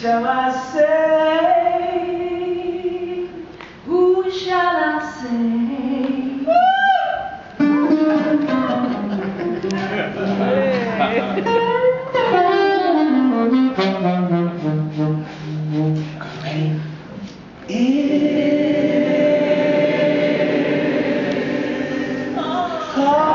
shall I say? Who shall I say? Great is